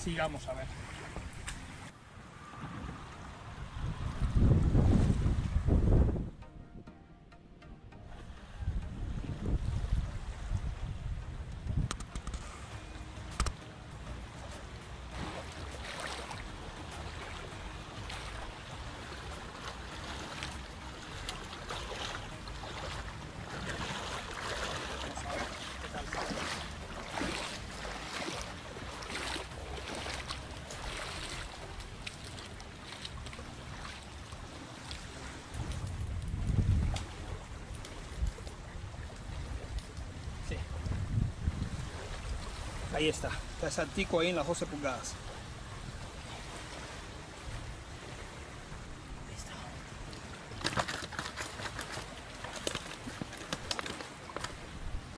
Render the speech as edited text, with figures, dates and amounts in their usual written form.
sigamos a ver. Ahí está, está el saltico ahí en las 12 pulgadas.